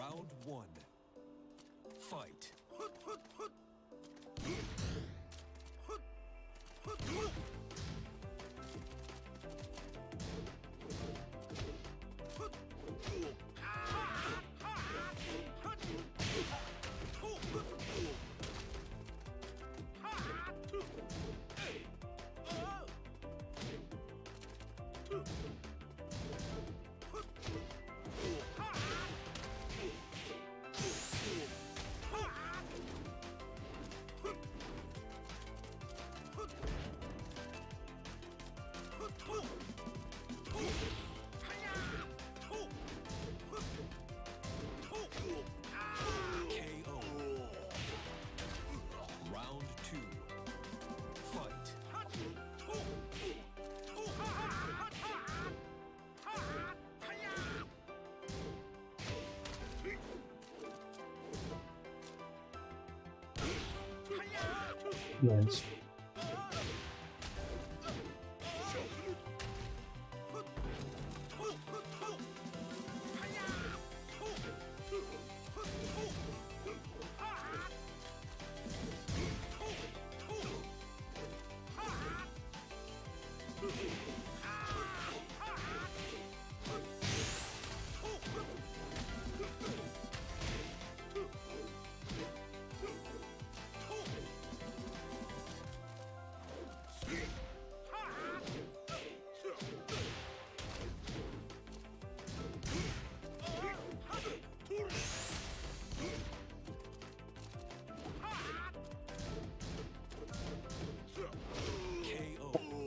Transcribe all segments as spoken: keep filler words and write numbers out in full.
Round one. Fight.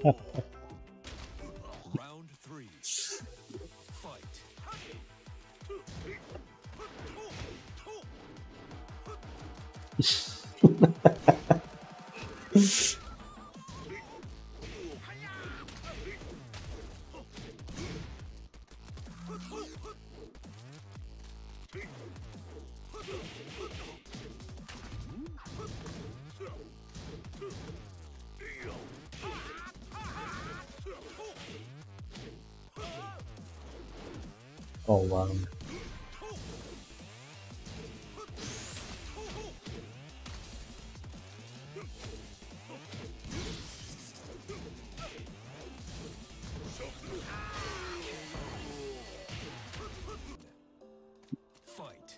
Nice. Round three. Fight. Oh wow. Fight.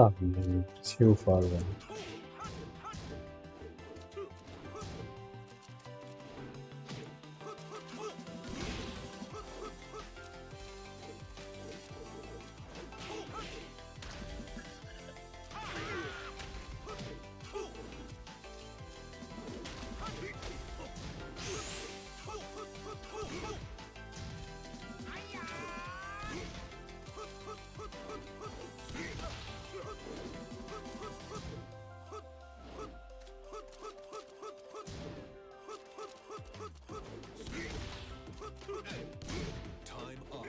Ah, too far away. Time up.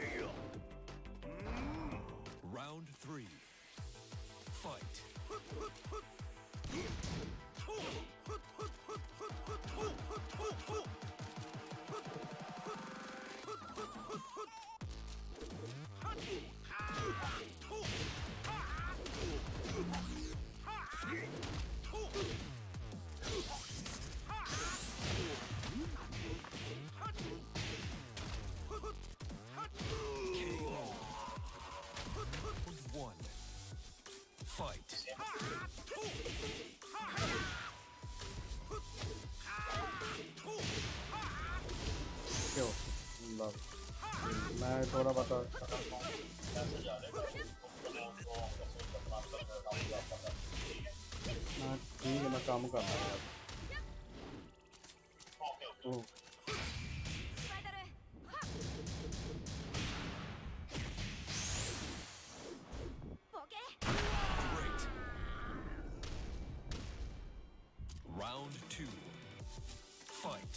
Round three. Fight. fight. Yo, love. मैं थोड़ा बता ना ठीक है मैं काम कर रहा हूँ यार Round two. Fight.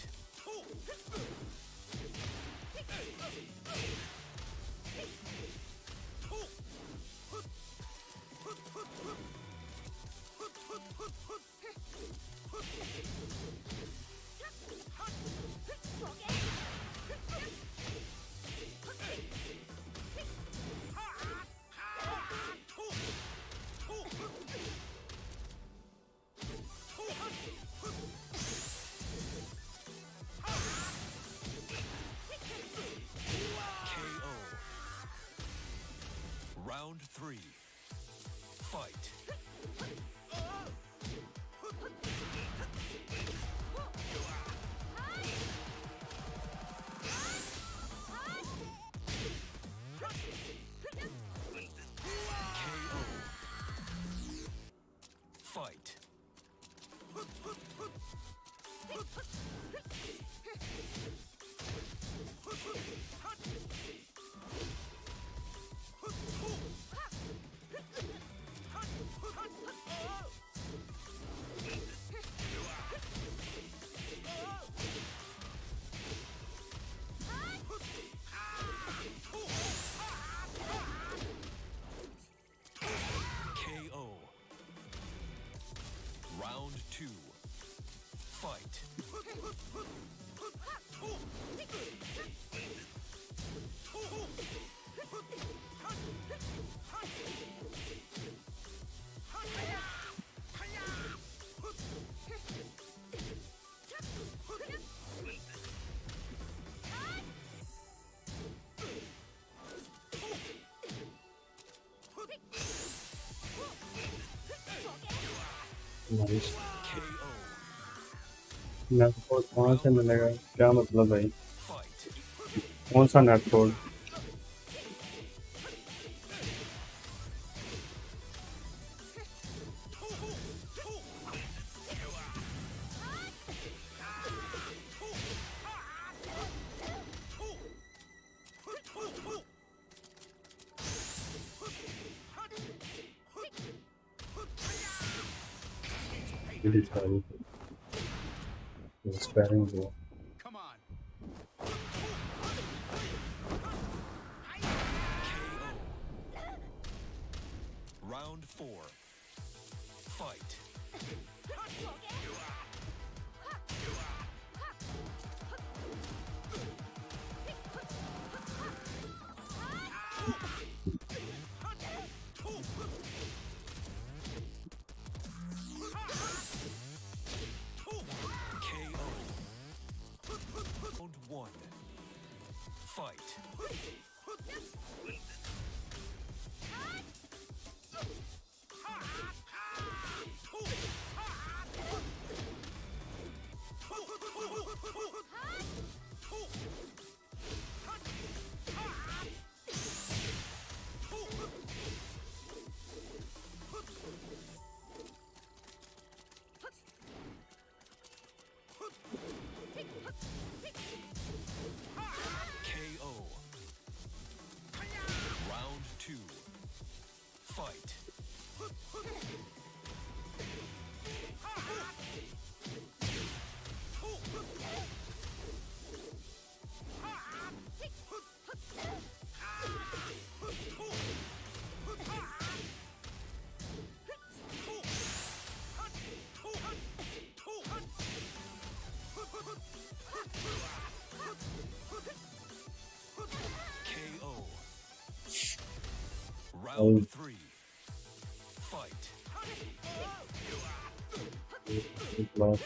Round three. Fight. K O. Fight. K O. Round two. Fight. Nice. Net code कहाँ से मिलेगा? क्या मतलब है? कौन सा net code? Really tiny. It's sparing the wall. Come on. Round four. Fight. One. Fight. Fight. K O. Round three. Love.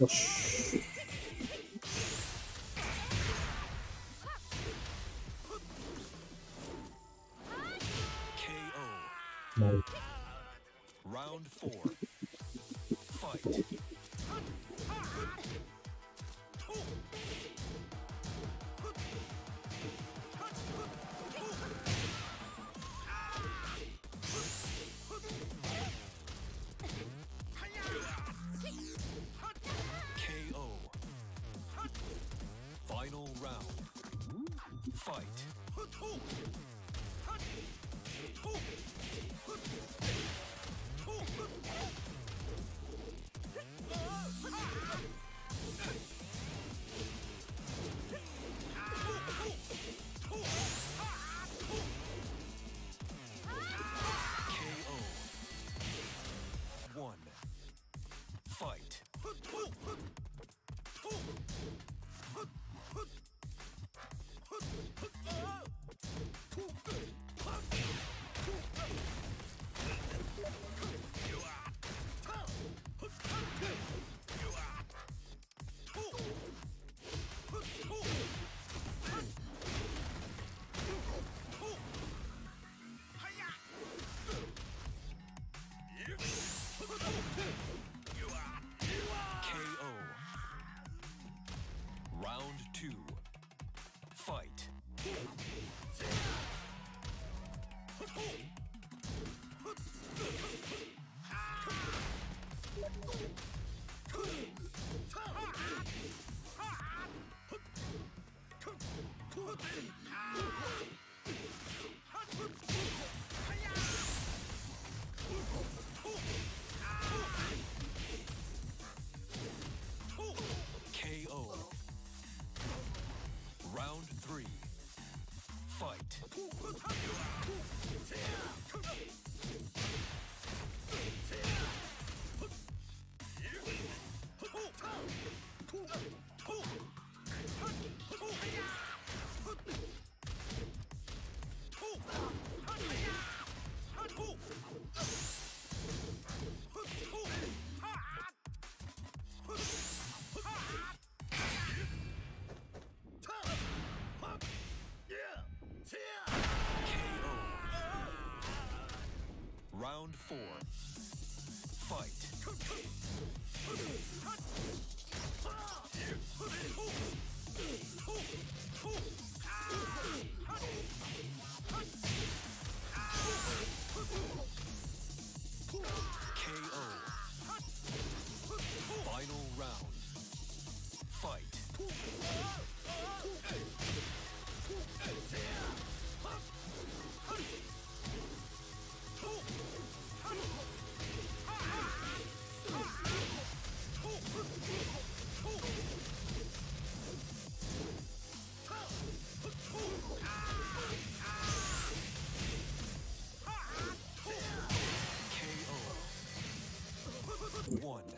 No. Round four. Fight. Fight. 케이오. One. Fight. Fight. Round three. Fight. Round four. Fight. 케이오. Final round. Fight.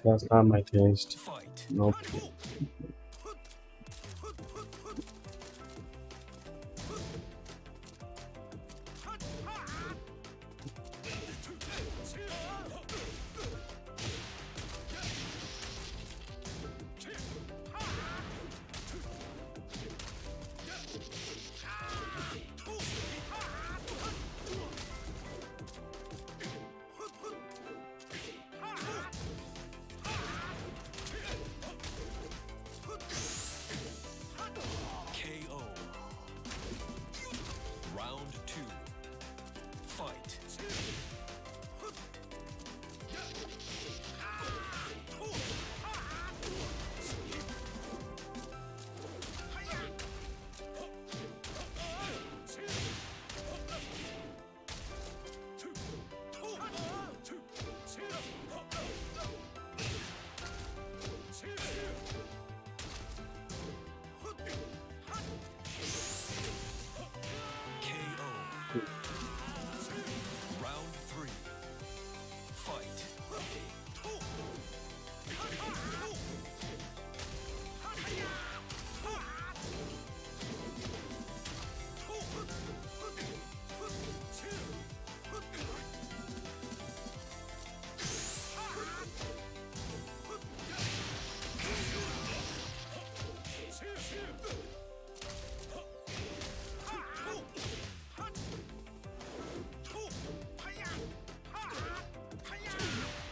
That's not my taste. Nope.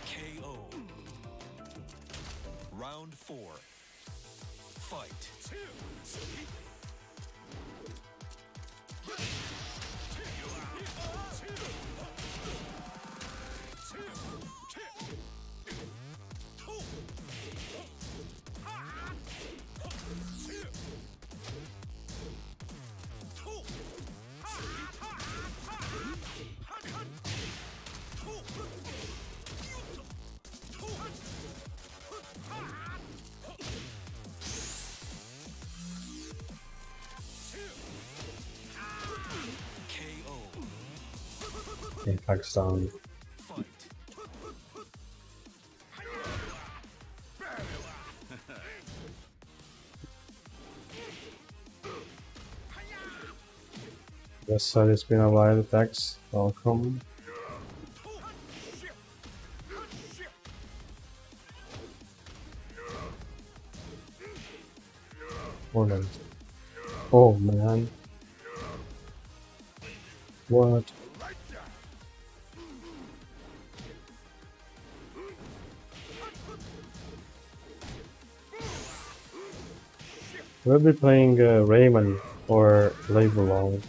케이오. Round four. Fight. In Pakistan. This side has been allied attacks. Welcome. Poland. Oh man. What? We'll be playing uh, Rayman or Lei Wulong.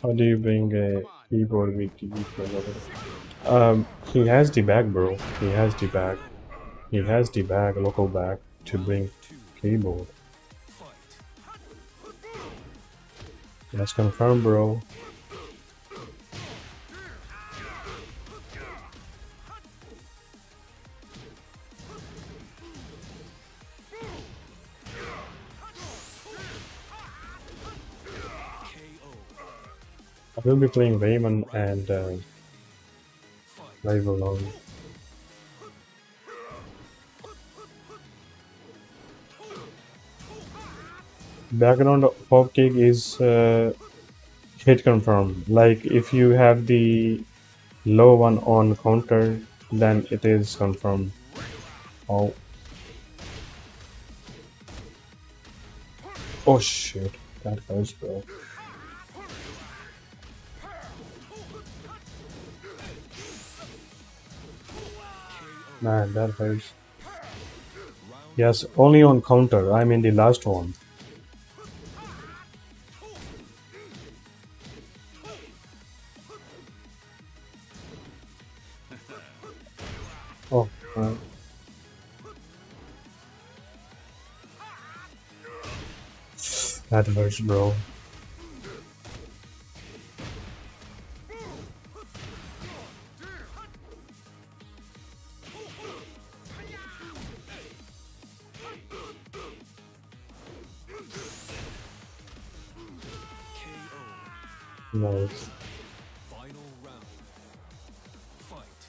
How do you bring a keyboard with T V for another? Um, he has the bag, bro. He has the bag. He has the bag, local bag, to bring keyboard. That's confirmed, bro. We'll be playing Rayman and uh, Lei Wulong. Background pop kick is uh, hit confirm. Like if you have the low one on counter, then it is confirmed. Oh, oh shit! That hurts, bro. Man, that hurts. Yes, only on counter. I mean the last one. Oh, uh. That hurts, bro. Nice. Final round. Perfect.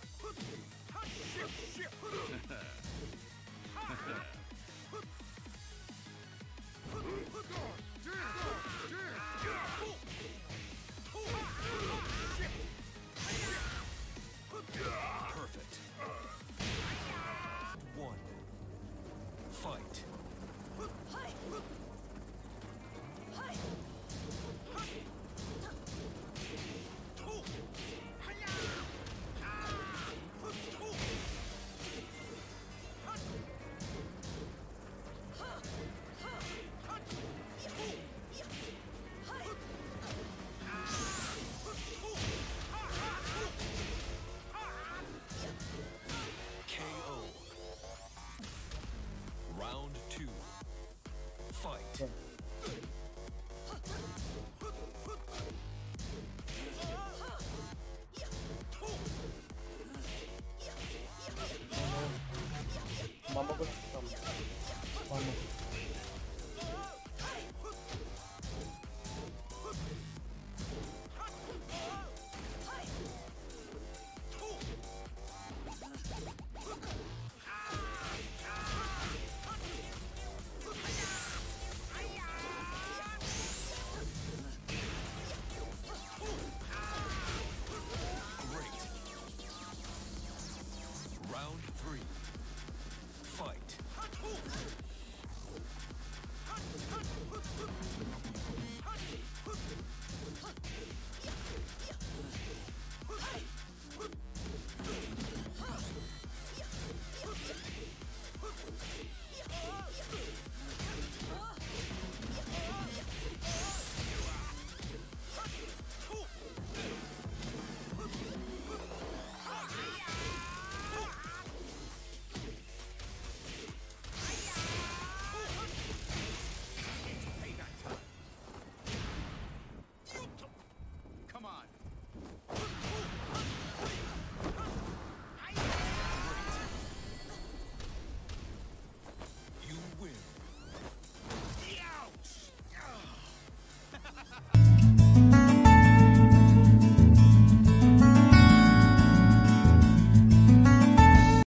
One. Fight. free.